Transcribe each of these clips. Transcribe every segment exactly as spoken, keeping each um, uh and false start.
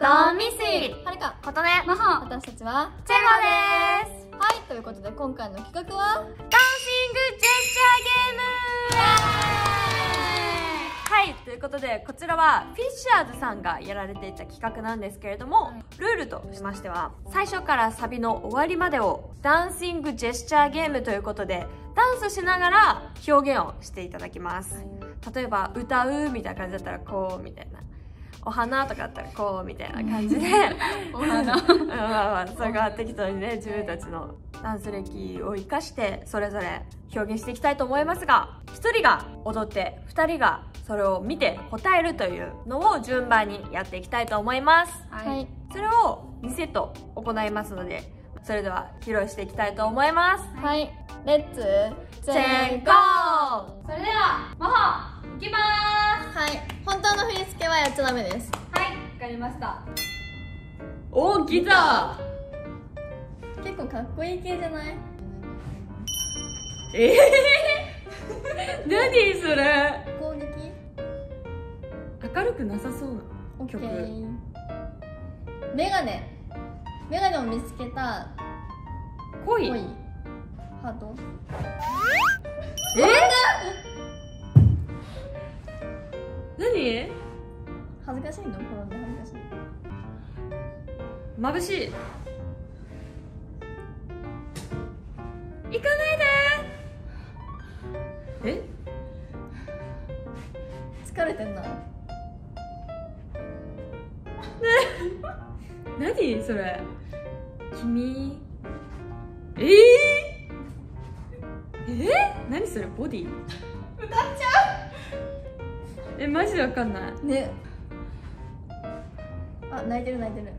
ドンミシはるか、ことね、まほ、私たちはチェゴです。はい、ということで今回の企画はダンシングジェスチャーゲームーはい、ということでこちらはフィッシャーズさんがやられていた企画なんですけれども、ルールとしましては最初からサビの終わりまでをダンシングジェスチャーゲームということでダンスしながら表現をしていただきます。例えば歌うみたいな感じだったらこうみたいな、お花とかあったらこうみたいな感じでお花まあまあそれが適当にね、自分たちのダンス歴を生かしてそれぞれ表現していきたいと思いますが、ひとりが踊ってふたりがそれを見て答えるというのを順番にやっていきたいと思います。はい、それをにセット行いますので、それでは披露していきたいと思います。はい、レッツチェンゴー。それではまほ、いきまーす。はい、本当の振り付けはやっちゃダメです。はい、わかりました。おー、ギター結構かっこいい系じゃない？ええー、何それ、攻撃明るくなさそうな曲。メガネ、メガネを見つけた恋、恋ハート。ええー、何恥ずかしいの、転んで恥ずかしい、まぶしい、行かないで。え、疲れてんな何それ、君、えー、えー、何それ、ボディ歌っちゃう。え、マジでわかんないね。あ、泣いてる泣いてる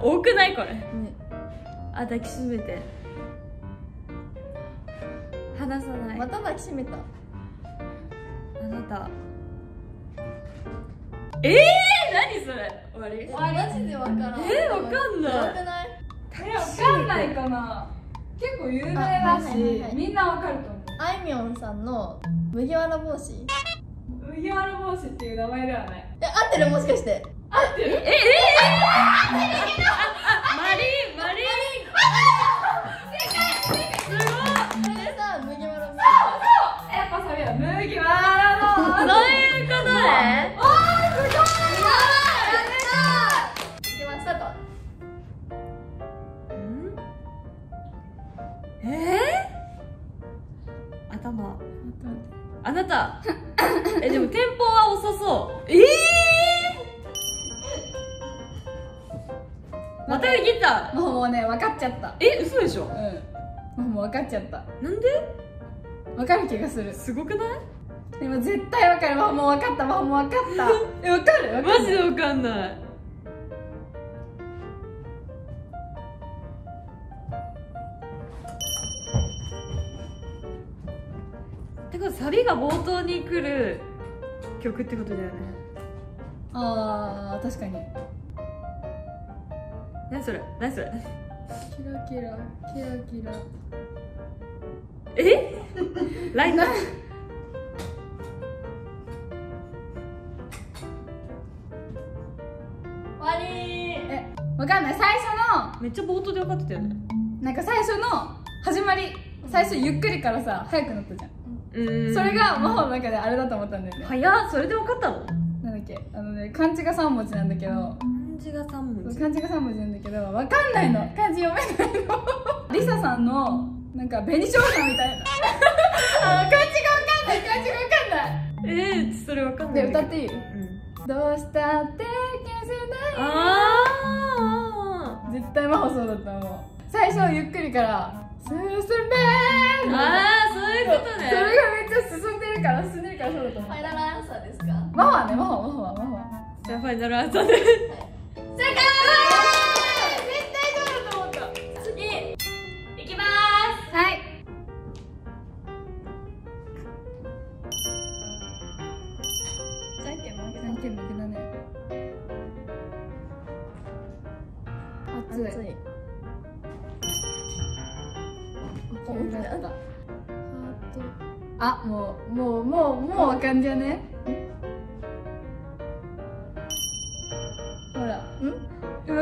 多くないこれ、ね、あ、抱きしめて離さない。また抱きしめた、あなた。ええー、何それ、終わり？マジでわからん。えー、わかんない。わかんない。え、わかんないかな。結構有名だし、みんなわかると思う。あいみょんさんの麦わら帽子。麦わら帽子っていう名前ではない。え、合ってる、もしかして。合ってる。ええええ。合ってるけど。マリンマリン。正解。すごい。これさ、麦わら帽子。そうそう。やっぱそれは麦わらの。どういうことで？あなたえ、でもテンポは遅そう。ええー、またギター。もうね、分かっちゃった。え、嘘でしょ。うん、もう分かっちゃった。なんで分かる気がする。すごくない？でも絶対分かる。もう分かった、もう分かったえ、分かる？マジで分かんない。サビが冒頭に来る曲ってことだよね。あー、確かに。何それ何それ、キラキラキラキラ。えライト終わりー。え、わかんない。最初のめっちゃ冒頭で分かってたよね。なんか最初の始まり、最初ゆっくりからさ、早くなったじゃん。それが魔法の中であれだと思ったんだよね。早っ、それで分かったの。なんだっけ、あのね、漢字がさん文字なんだけど、漢字がさん文字、漢字がさん文字なんだけど分かんないの、漢字読めないのリサさんのなんか紅しょうがみたいな漢字が分かんない、漢字が分かんない。えー、それ分かんない。で、歌っていい？うん、どうしたって消せない。ああ、絶対魔法そうだったもん。最初ゆっくりから進めー。ああ、そういうことね。それがめっちゃ進んでるから、進んでるからそうだと思う。ファイナルアンサーですか？マホはね、マホはマホはマホは。じゃあファイナルアンサーです。正解。絶対そうだと思った。次いきまーす。はい。じゃんけん負けだね。じゃんけん負けだね。熱い。熱い。あ、もうもうもうもうわかんじゃね。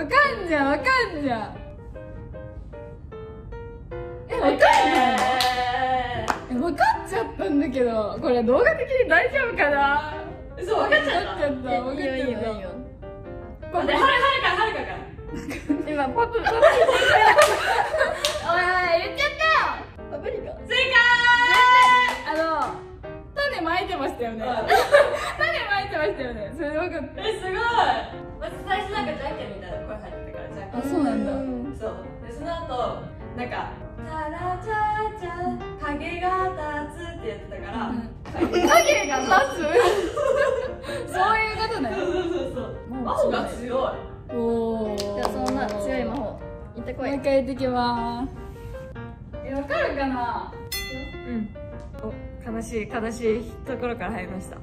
わかんじゃんわかんじゃん。え、わかんないの？え、わかっちゃったんだけど、これ動画的に大丈夫かな。そう、わかっちゃった。わかっちゃった。いいよいいよいいよ。待って、はるかはるかか。今パプパプリカ。おいおい、言っちゃったよ。パプリカ。正解。あの。種まいてましたよね。種まいてましたよね。それで分かった。え、すごい。まず最初なんかじゃんけんみたいな声入ってたからじゃんけん。あ、そうなんだ。そう。でその後なんかタラチャチャ影が立つってやってたから。影が立つ？そういうことね。そうそうそうそう。魔法が強い。おお。じゃあそんな強い魔法行ってこい。もう一回行ってきます。え、分かるかな？うん。悲しい悲しいところから入りました。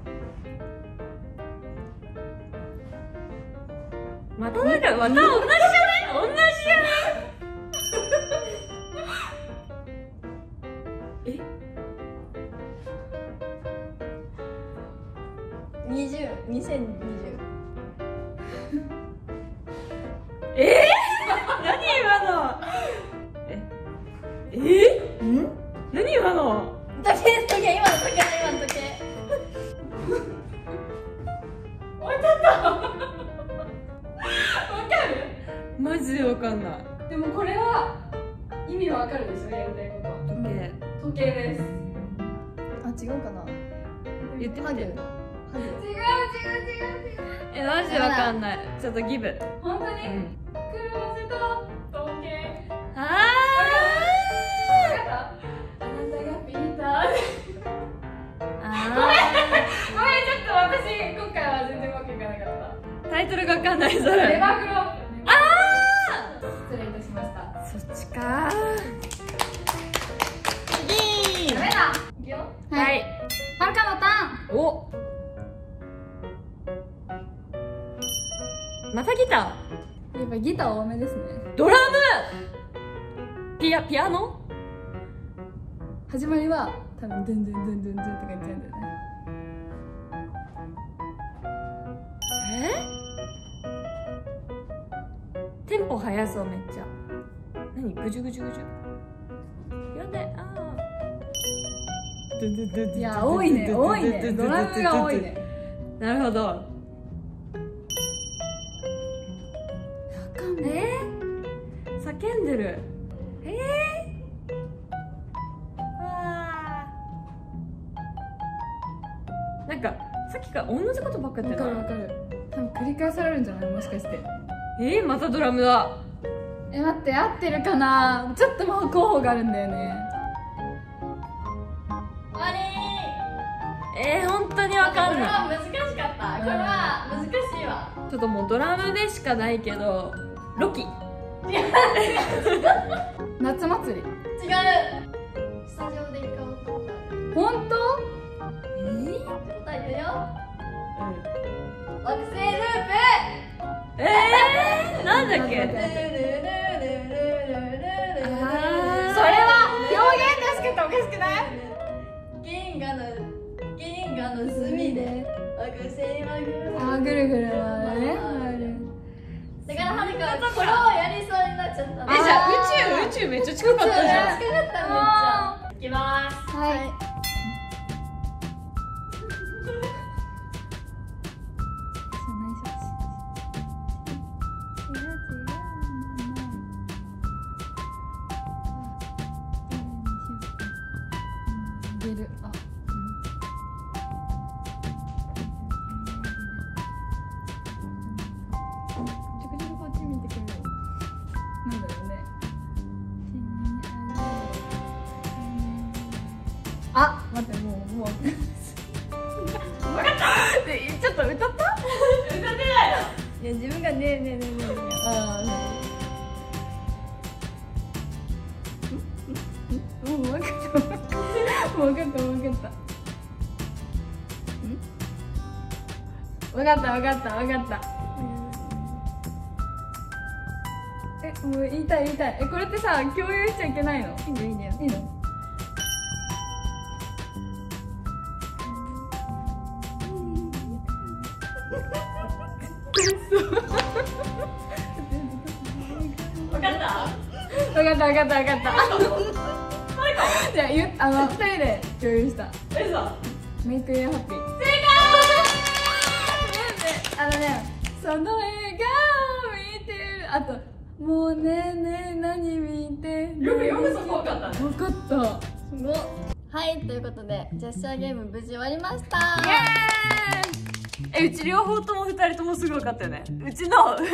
またなんかまた同じじゃない同じじゃないえにじゅうにせんにじゅう え何今のええん何今の時計時計今の時計今の時計終わっちゃったわかるマジでわかんないでもこれは意味はわかるでしょやりたいこと時計時計ですあ、違うかな言ってみて違う違う違う違うえ、マジでわかんないちょっとギブ本当に車せた時計ああタイトルがわかんないそれ。レバーグローブ。ああ。失礼いたしました。そっちかー。次。ダメだ。いくよ。はい。はるかのターン。お。またギター。やっぱギター多めですね。ドラム。ピアピアノ？始まりは多分ドゥンドゥンドゥンドゥンドゥンって感じなんだよね。え？テンポ速そうめっちゃ何ぐじゅぐじゅぐじゅやべああいや多いね多いねドラムが多いねなるほどわかんないえー、叫んでるえー、わーなんかさっきから同じことばっかやってるわかるわかる多分繰り返されるんじゃないもしかしてえー、またドラムだえ待って合ってるかなちょっともう候補があるんだよねあれえー、本当にわかんないこれは難しかったこれは難しいわちょっともうドラムでしかないけどロキ夏祭り違うスタジオで行こう本当えー、答え言うよ、うん、惑星ループえー、なんだっけそれは表現がしくておかしくない銀河の銀河の隅で惑星はぐるぐる回るだからはるかはこれをやりそうになっちゃったえじゃあ宇宙宇宙めっちゃ近かったじゃん近かっためっちゃいきますはいあ、待って、もう、もう分かったで、ちょっと歌った歌ってないいや、自分がねえねえねえねえねえああもう分かったもう分かった、もう分かった分かった、分かった、分かったえ、もう言いたい言いたいえ、これってさ、共有しちゃいけないのいいのいいのいいの分かった分かった分かった。じゃあゆあのふたりで共有した。えそうメイクユーハッピー正解。あのねその笑顔見てるあともうねえねえ何見てよくよくそこ分かった分かったすごっ。はいということでジェスチャーゲーム無事終わりました。イエーイ。え、うち両方ともふたりともすごかったよね。うちのうちの曲両方とも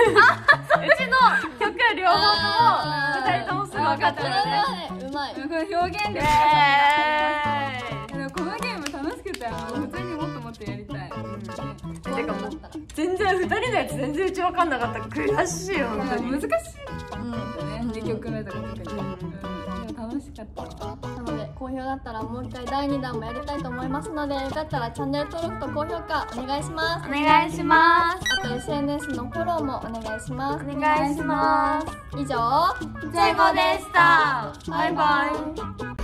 ふたりともすごかったよね。うまいこの表現力がこのゲーム楽しくて普通にもっともっとやりたい。てかもう全然ふたりのやつ全然うち分かんなかった悔しいよ。本当に難しいねにきょくめとか特に。でも楽しかったなので好評だったらもう一回だいにだんもやりたいと思いますのでよかったらチャンネル登録と高評価お願いします。お願いします。あと エスエヌエス のフォローもお願いします。お願いします。以上ゼゴでした。バイバイ。